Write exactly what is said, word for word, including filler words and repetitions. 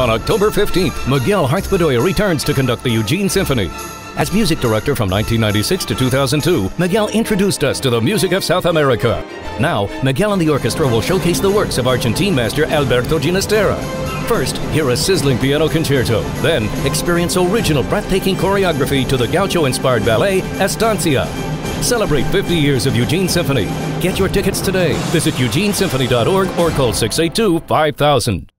On October fifteenth, Miguel Harth-Bedoya returns to conduct the Eugene Symphony. As music director from nineteen ninety-six to two thousand two, Miguel introduced us to the music of South America. Now, Miguel and the orchestra will showcase the works of Argentine master Alberto Ginastera. First, hear a sizzling piano concerto. Then, experience original, breathtaking choreography to the gaucho-inspired ballet, Estancia. Celebrate fifty years of Eugene Symphony. Get your tickets today. Visit eugene symphony dot org or call six eight two, five thousand.